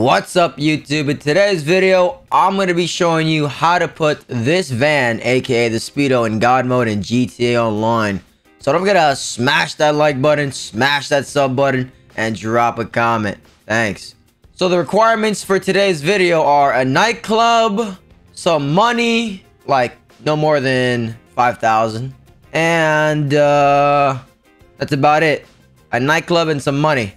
What's up, YouTube? In today's video, I'm going to be showing you how to put this van, aka the Speedo, in God mode in GTA Online. So don't forget to smash that like button, smash that sub button, and drop a comment. Thanks. So the requirements for today's video are a nightclub, some money, like no more than 5,000, and that's about it. A nightclub and some money.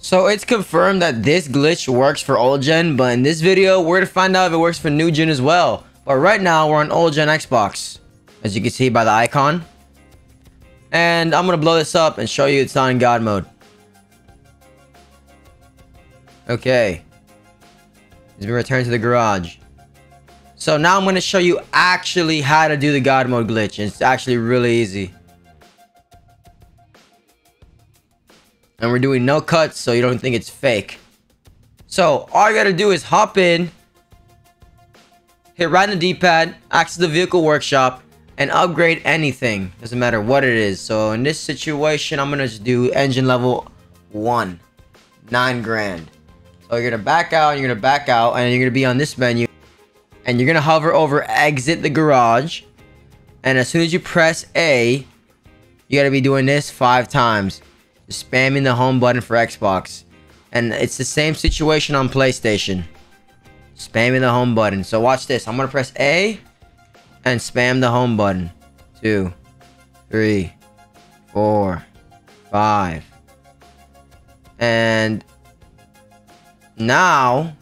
So it's confirmed that this glitch works for old gen, but in this video we're gonna find out if it works for new gen as well. But right now we're on old gen Xbox, as you can see by the icon, and I'm gonna blow this up and show you it's not in God mode. Okay, it's been returned to the garage. So now I'm gonna show you actually how to do the God mode glitch, and it's actually really easy. And we're doing no cuts, so you don't think it's fake. So all you gotta do is hop in, hit right on the D-pad, access the vehicle workshop, and upgrade anything. Doesn't matter what it is. So in this situation, I'm gonna just do engine level 1, 9 grand. So you're gonna back out, and you're gonna be on this menu, and you're gonna hover over exit the garage. And as soon as you press A, you gotta be doing this 5 times. Spamming the home button for Xbox, and it's the same situation on PlayStation. Spamming the home button. So watch this. I'm gonna press A and spam the home button. 2 3 4 5 And now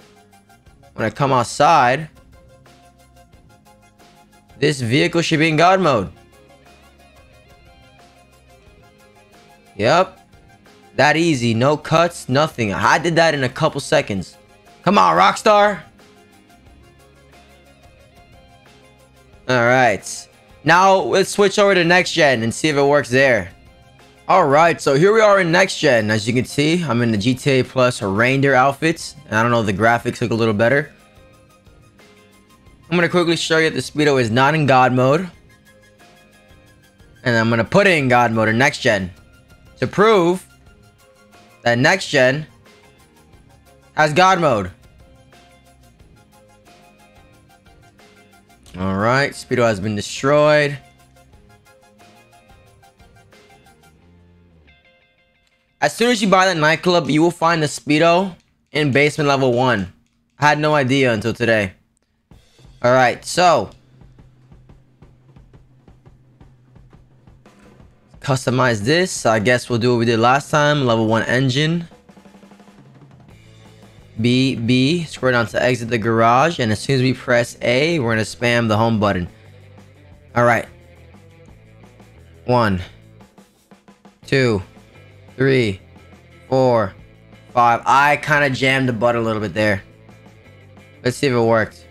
when I come outside, this vehicle should be in God mode. Yep, that easy. No cuts, nothing. I did that in a couple seconds. Come on, Rockstar. Alright. Now, let's switch over to next gen and see if it works there. Alright, so here we are in next gen. As you can see, I'm in the GTA Plus reindeer outfits. And I don't know, the graphics look a little better. I'm going to quickly show you that the Speedo is not in God mode. And I'm going to put it in God mode in next gen to prove that next gen has God mode. All right, Speedo has been destroyed. As soon as you buy that nightclub, you will find the Speedo in basement level 1. I had no idea until today. All right, so customize this. So I guess we'll do what we did last time. Level 1 engine. B. Scroll down to exit the garage. And as soon as we press A, we're going to spam the home button. Alright. 1 2 3 4 5 I kind of jammed the button a little bit there. Let's see if it worked.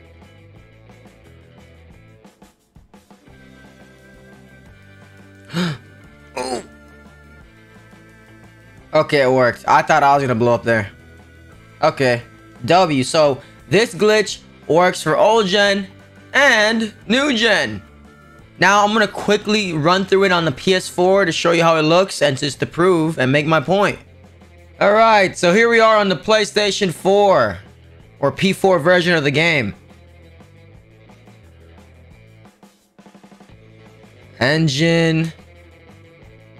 Okay, it worked. I thought I was gonna blow up there. Okay, W. So this glitch works for old gen and new gen. Now I'm gonna quickly run through it on the PS4 to show you how it looks and just to prove and make my point. All right, so here we are on the PlayStation 4 or P4 version of the game. Engine.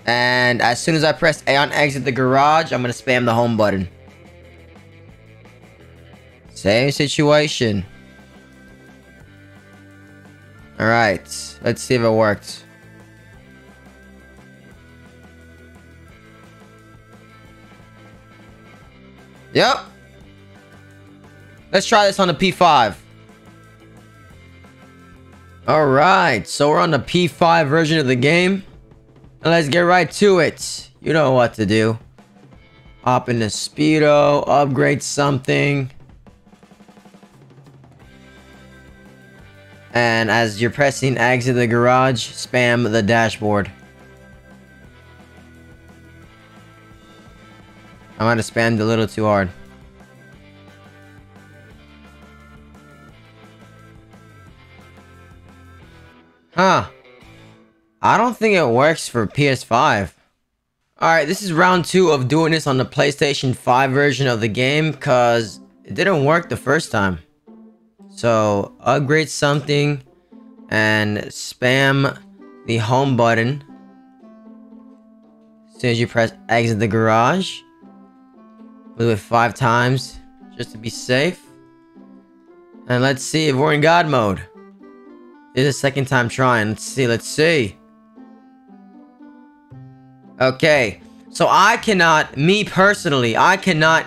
And as soon as I press A on exit the garage, I'm going to spam the home button. Same situation. Alright, let's see if it worked. Yep. Let's try this on the P5. Alright, so we're on the P5 version of the game. Let's get right to it. You know what to do. Hop in the Speedo, upgrade something. And as you're pressing exit the garage, spam the dashboard. I might have spammed a little too hard. Huh. I don't think it works for PS5. Alright, this is round 2 of doing this on the PlayStation 5 version of the game, because it didn't work the first time. So upgrade something and spam the home button as soon as you press exit the garage. We'll do it 5 times just to be safe. And let's see if we're in God mode. This is the second time trying. Let's see, let's see. Okay, so I cannot, me personally, I cannot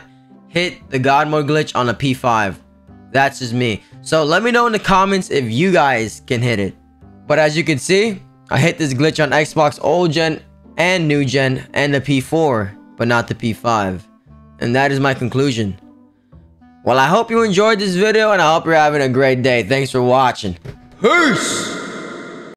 hit the God mode glitch on a P5. That's just me. So let me know in the comments if you guys can hit it. But as you can see, I hit this glitch on Xbox old gen and new gen and the P4, but not the P5. And that is my conclusion. Well, I hope you enjoyed this video and I hope you're having a great day. Thanks for watching. Peace!